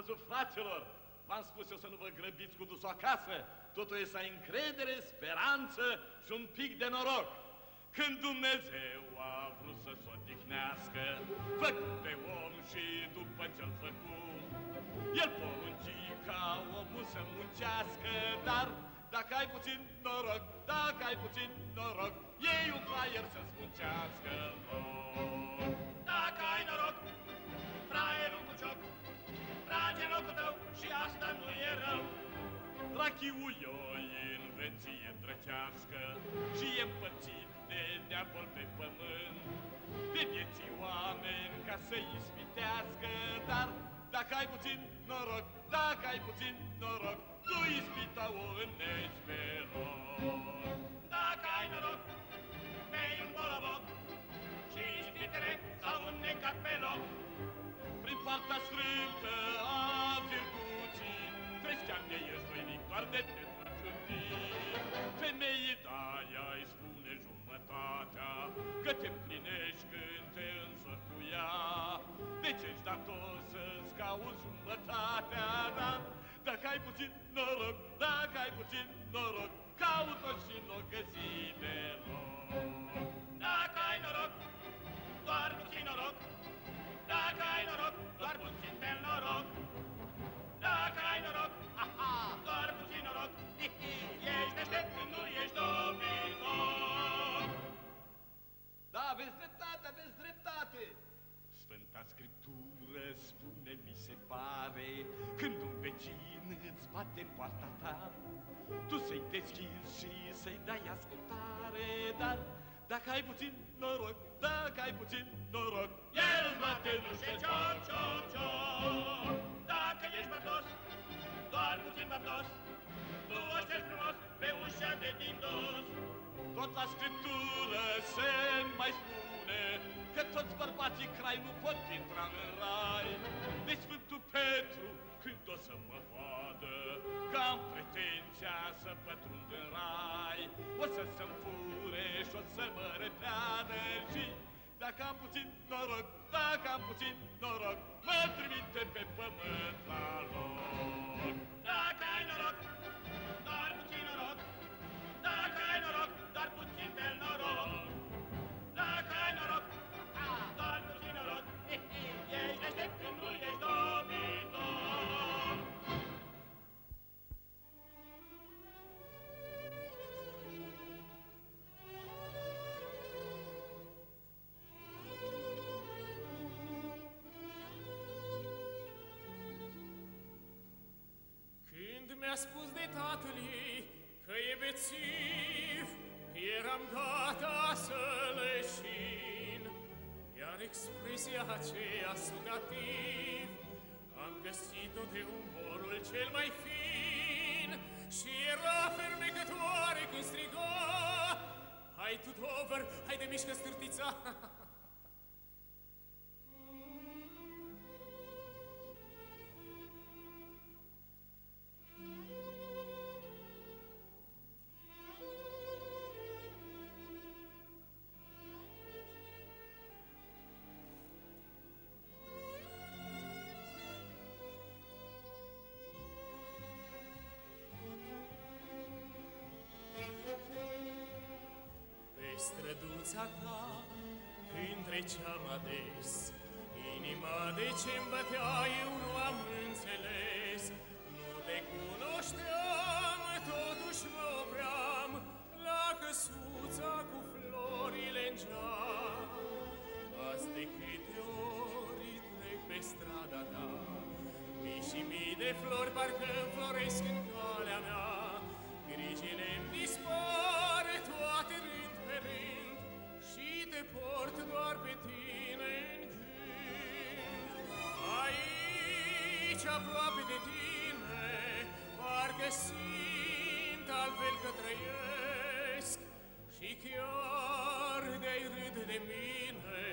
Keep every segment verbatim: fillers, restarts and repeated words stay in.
văzut, fraților, v-am spus eu să nu vă grăbiți cu dusul acasă, totul e să ai încredere, speranță și un pic de noroc. Când Dumnezeu a vrut să se odihnească, făcut pe om și după ce-l făcut, el porunci ca omul să muncească, dar dacă ai puțin noroc, dacă ai puțin noroc, ei un fraier să-ți muncească loc. Dacă ai noroc, fraierul cu cioc, trage locul tău și asta nu e rău. Rachiul e o invenție drăcească și e împărțit de diavol pe pământ, pe vieții oameni ca să-i ispitească, dar dacă ai puțin noroc, dacă ai puțin noroc, tu ispita o înnești pe loc. Dacă ai noroc, bei un boloboc și ispitele s-au înnecat pe loc. Prin partea strâmtă a virtuții treci am de ești voinic, doar de te faci un timp. Femeii de-aia îi spune jumătatea că te împlinești când te însori cu ea. Deci ești dator să-ți cauți jumătatea, dar dacă ai puțin noroc, dacă ai puțin noroc, caut-o și n-o găsi deloc. Dacă ai noroc, doar puțin noroc, dacă ai noroc, doar puțin de noroc. Dacă ai noroc, aha, doar puțin noroc, hihi, ești deștept când nu ești dominoc. Da, aveți dreptate, aveți dreptate! Sfânta Scriptură spune, mi se pare, când un vecin îți bate în poarta ta, tu să-i deschizi și să-i dai ascultare, dar dacă ai puțin noroc, dacă ai puțin noroc, el îți bate în ușe, cior, cior, cior. Dacă ești bătos, doar puțin bătos, tu o ștergi frumos pe ușa de din dos. Tot la Scriptură se mai spune că toți bărbații crai nu pot intra în rai. Deci Sfântul Petru, când o să mă vadă că am pretenția să pătrund în rai, o să se-mi fure și o să mă repeadă și dacă am puțin noroc, dacă am puțin noroc, mă trimite pe pământ la loc. Dacă ai noroc, doar puțin noroc, dacă ai noroc, doar puțin de noroc. Dacă ai noroc, doar puțin noroc, ești deștept când nu ești domnitor. Când mi-a spus de tatăl ei că e bețiv, eram gata să leșin, iar expresia aceea sudativ am găsit-o de umorul cel mai fin și era fermecătoare când striga, hai tutover, hai de mișcă scârtița! Străduța ta, când treceam ades, inima de ce-mi bătea eu nu am înțeles. Nu te cunoșteam, totuși mă opream la căsuța cu florile în geam. Azi de câte ori trec pe strada ta, mii și mii de flori parcă floresc în calea mea. Grijile-mi dispar toate rând port doar pe tine în gând. Aici, aproape de tine, parcă simt altfel că trăiesc și chiar de-ai râde de mine,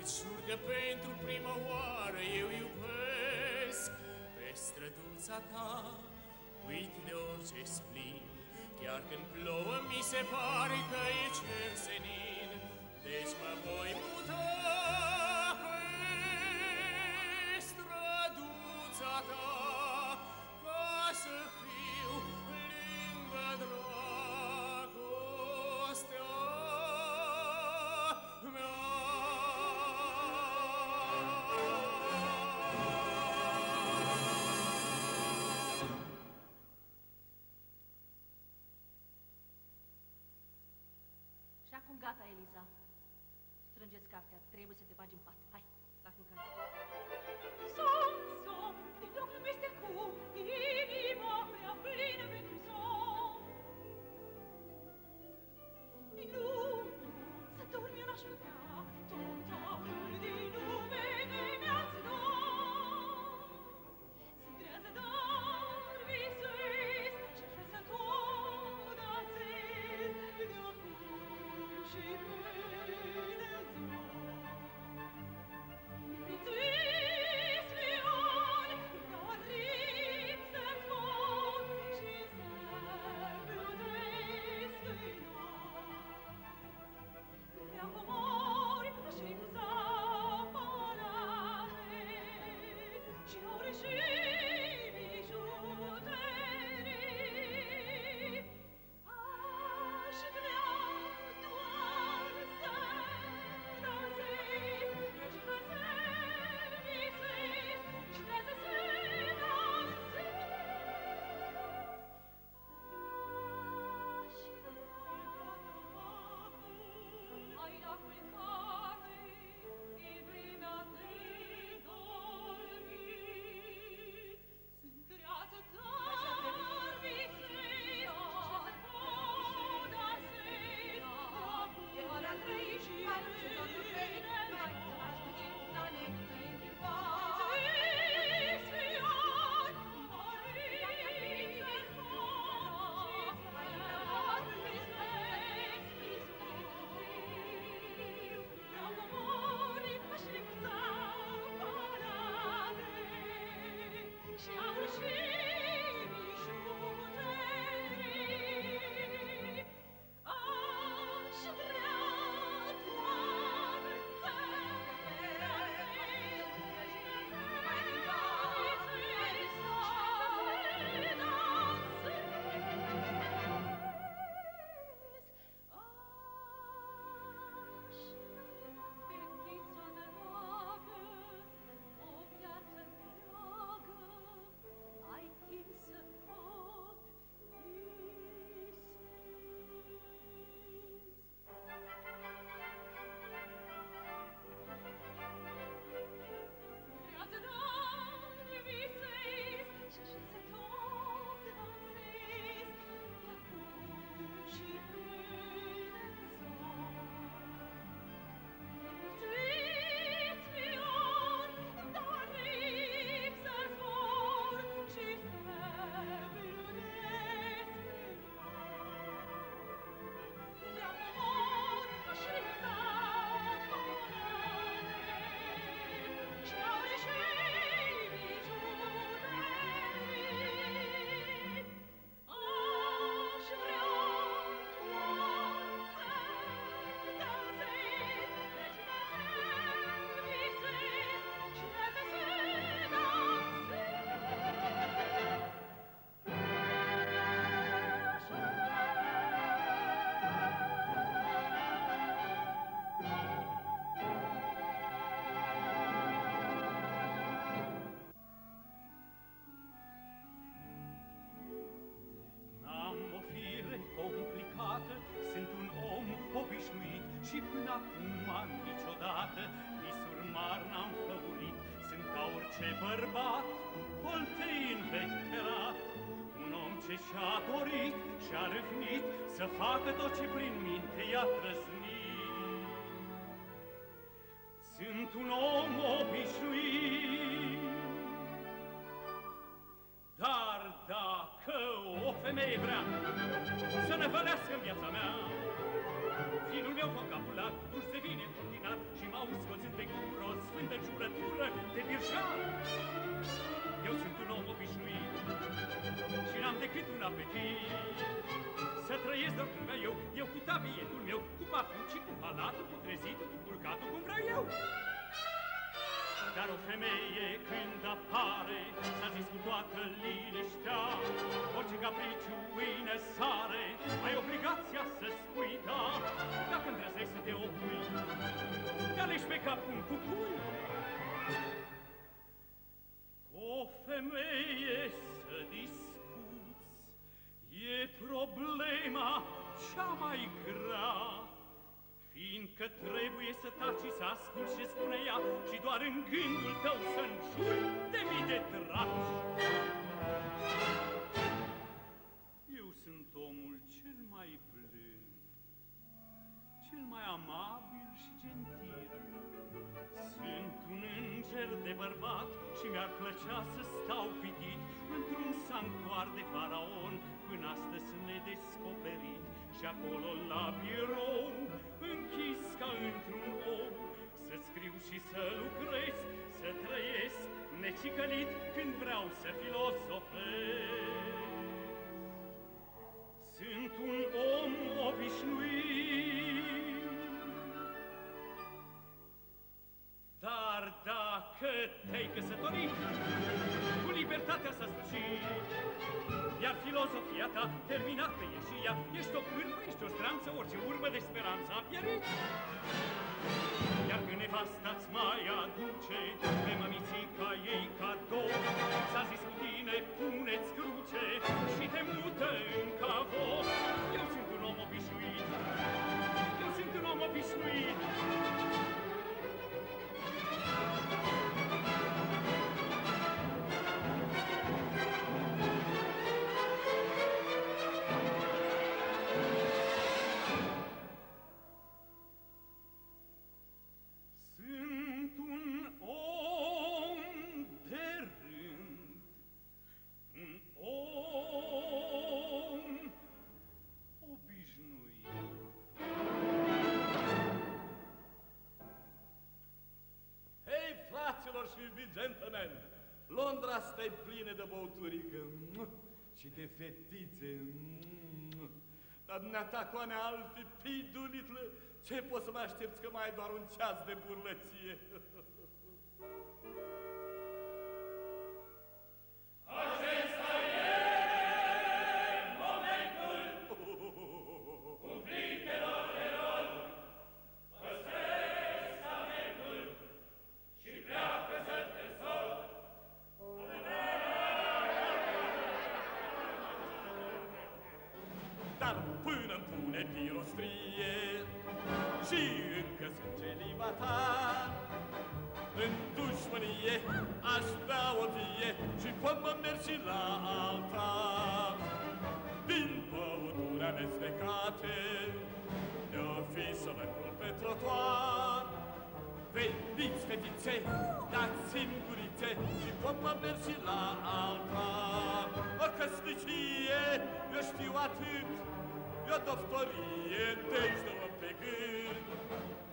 îți jur că pentru prima oară eu iubesc. Pe străduța ta uit de orice splin, chiar când plouă mi se pare că e cer senin. Deci mă voi muta pe străduța ta. analiza. Strângeți cartea, trebuie să te bagi în pat. Hai, la culcare. Samson, te proclamește cu inima prea plină pentru somn. Minutul să dormi n-aș putea, totalul din numele mi-ați dat. Se trează doar visuiți și fel să tot ațez de acum și mâine. Să facă tot ce prin minte i-a trăznit. Sunt un om obișnuit, dar dacă o femeie vrea să năvălească în viața mea, vinul meu fă capulat, nu se vine întinat și m-au scoțit pe gură o sfântă ciurătură de birjar. Eu sunt un om obișnuit și n-am decât un apetit să trăiesc doar cum vreau eu, eu cu tabietul meu, cu papucii, cu palatul, cu trezitul, cu culcatul, cum vreau eu. Dar o femeie când apare, s-a zis cu toată liniștea, orice capriciu îi nesare, ai obligația să-ți spui da. Dacă îndrăznești să te opui, te alegi pe cap un cucui. O femeie să discuți e problema cea mai grea, fiind ascult ce spune ea, și doar în gândul tău să-njuri de mii de dragi. Eu sunt omul cel mai blând, cel mai amabil și gentil. Sunt un înger de bărbat și mi-ar plăcea să stau pitit într-un sanctuar de faraon, până astăzi sunt nedescoperit. Și acolo la birou, închis ca într-un ou, să scriu și să lucrez, să trăiesc necicălit când vreau să filosofez. Sunt un om obișnuit, dar dacă te-ai căsătorit, cu libertatea s-a sfârșit, iar filozofia ta terminată e și ea. Ești o cârmă, ești o stranță, orice urmă de speranță a pierit. Iar când nevasta-ți mai aduce pe mămițica ei cadou, s-a zis cu tine, pune-ți cruce și te mută în cavou. Eu sunt un om obișnuit, eu sunt un om obișnuit. Gentlemen, Londra stai plină de băuturică și de fetițe. Dar dumneata, coane albi, pidulitle, ce poți să mai aștepți că mai ai doar un ceas de burlăție? Și încă sânge limba ta, în dușmănie aș vrea o vie și pot mă merg și la altar. Din băutura amestecate de-o fi să mă culp pe trotuar. Veniți, fetițe, dați-mi gurițe și pot mă merg și la altar. O căsnicie, eu știu atât, e o doftorie, deci dă-mă pe gând.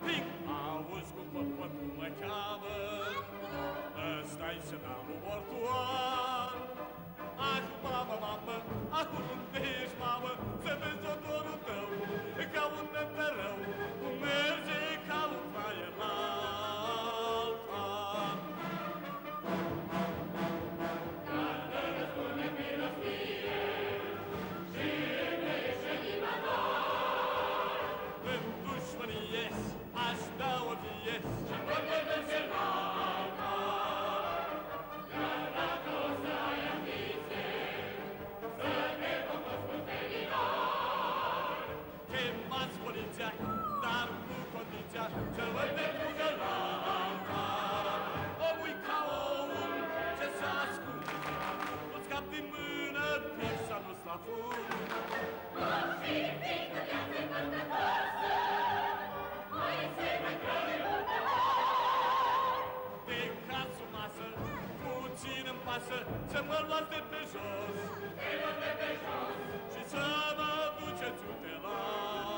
Pic, auzi cum păpătul mă cheamă, ăsta-i semnalul mortuar. Ah, mamă, mamă, acum unde ești, mamă, să vezi odorul tău, ca un nătărău, cum merge ca un fraier la altar. Să mă luați de pe jos, te luați de pe jos, și să mă duceți unde la altar. Să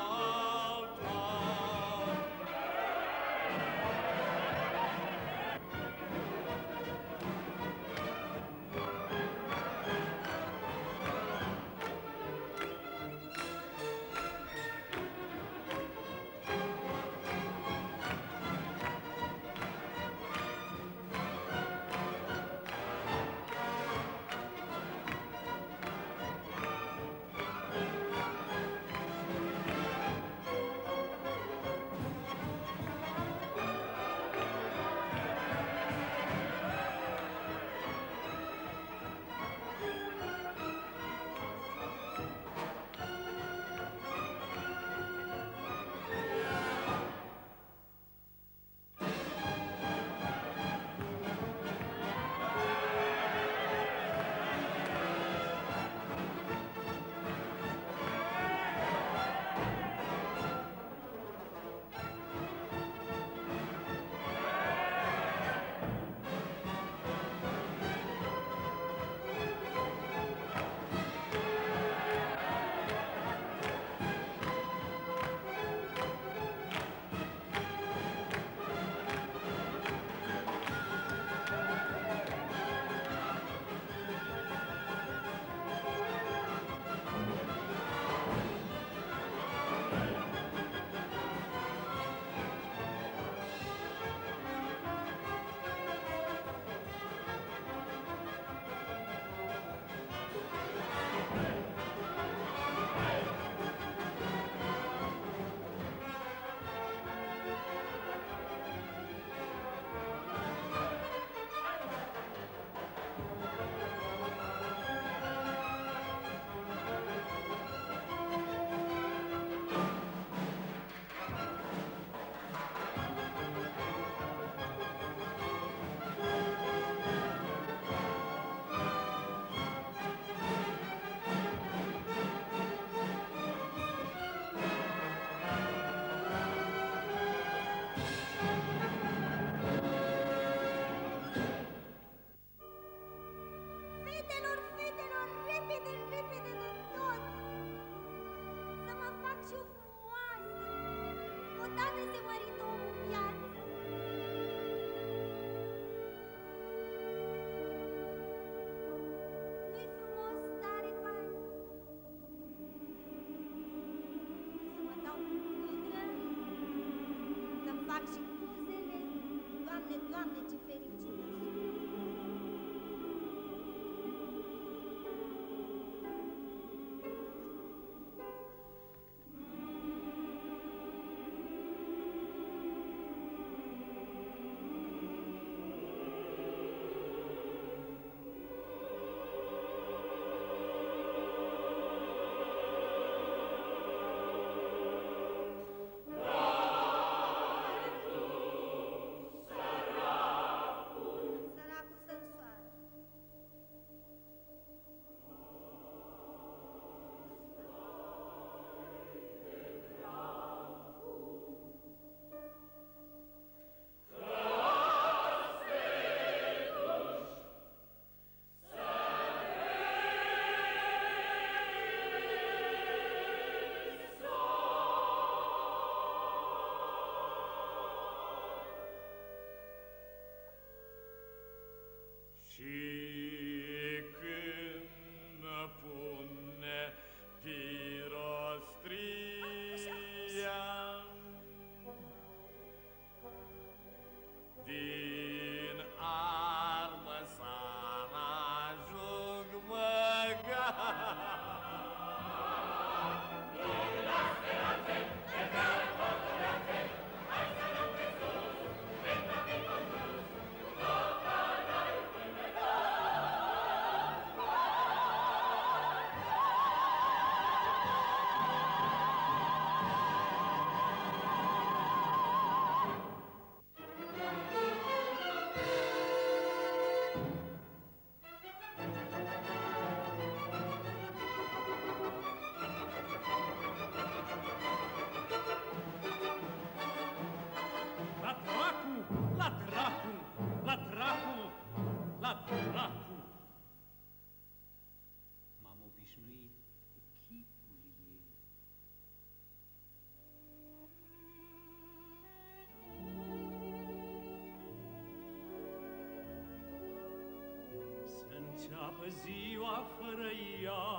Scapă ziua fără ea,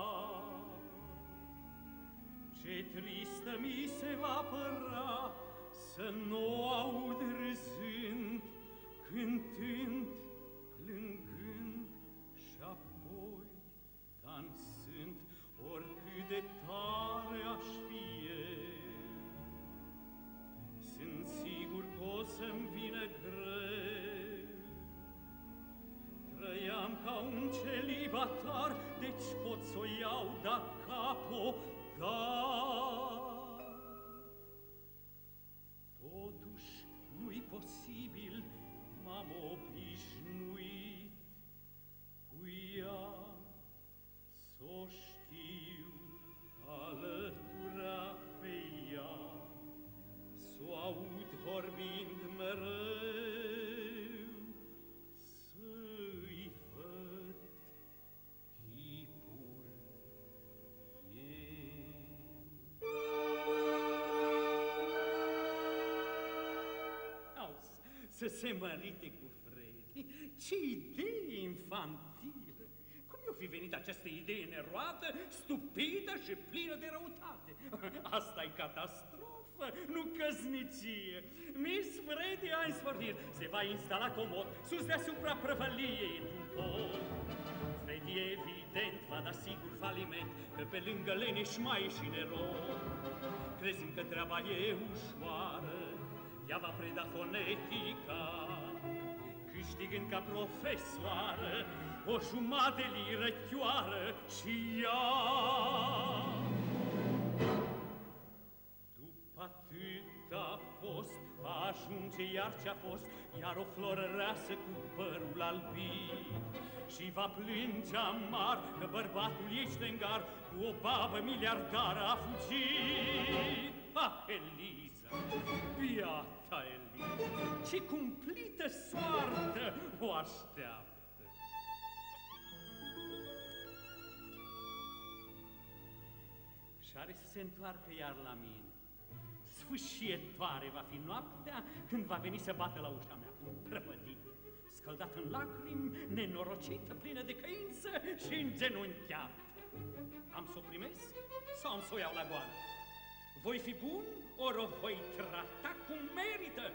ce tristă mi se va părea să nu aud râzând, cântând, plângând și apoi dansând. Oricât de tare aș fi eu, sunt sigur că o să-mi vină greu. Trăiam ca un celibatar, deci pot să o iau da capo, dar totuși nu-i posibil, m-am obișnuit cu ea s-o știu alătura pe ea, s-o aud vorbind mereu, să-i văd chipul ei. Auzi, să se mărite cu Fredi, ce idee infantilă! Cum i-a fi venit această idee neroată, stupidă și plină de răutate? Asta e catastrofă, nu căsnicie. Miss Fredi a înspărtit, se va instala comod, sus deasupra prăvăliei într-un pod. Fredi evident va da sigur faliment, că pe lângă leneș mai e și nerod. Crezând că treaba e ușoară, ea va preda fonetica, câștigând ca profesoară o jumătate liră chioară și ea. După atâta post va ajunge iar ce-a fost, iar o floră reasă cu părul albin, și va plânge amar că bărbatul ei ștengar cu o babă miliardară a fugit. Ah, Eliza, biata Eliza, ce cumplită soartă o așteaptă! Și are să se întoarcă iar la mine. Sfâșietoare va fi noaptea când va veni să bată la ușa mea, prăpădită, scăldată în lacrimi, nenorocită, plină de căință și îngenunchiată. Am să o primesc sau am să o iau la goană? Voi fi bun, ori o voi trata cum merită.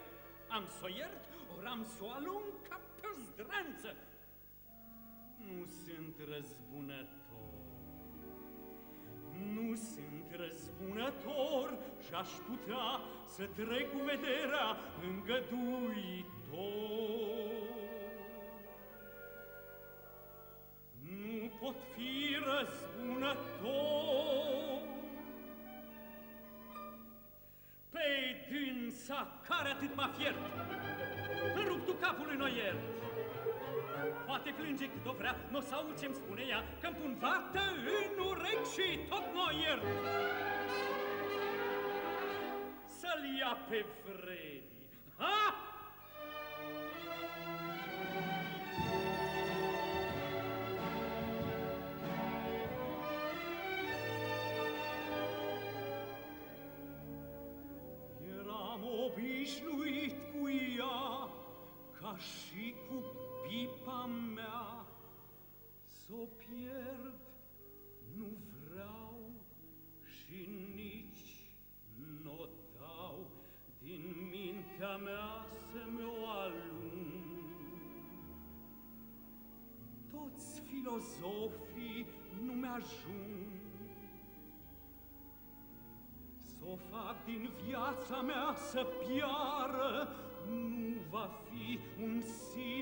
Am să o iert, ori am să o alung ca pe o zdranță. Nu sunt răzbunător. Nu sunt răzbunător și aș putea să trec cu vederea îngăduitor. Nu pot fi răzbunător pe dânsa care atât m-a fiert, îmi rup tu capul în oiert. Poate plânge cât o vrea, n-o s-auzi ce-mi spune ea, că-mi pun vată în urechi și tot n-o iert. Să-l ia pe Fredi, ha? Eram obișnuit cu ea, ca și cu pipa mea, s-o pierd, nu vreau și nici n-o dau, din mintea mea să-mi o alung. Toți filozofii nu mi-ajung, s-o fac din viața mea să piară, nu va fi un sin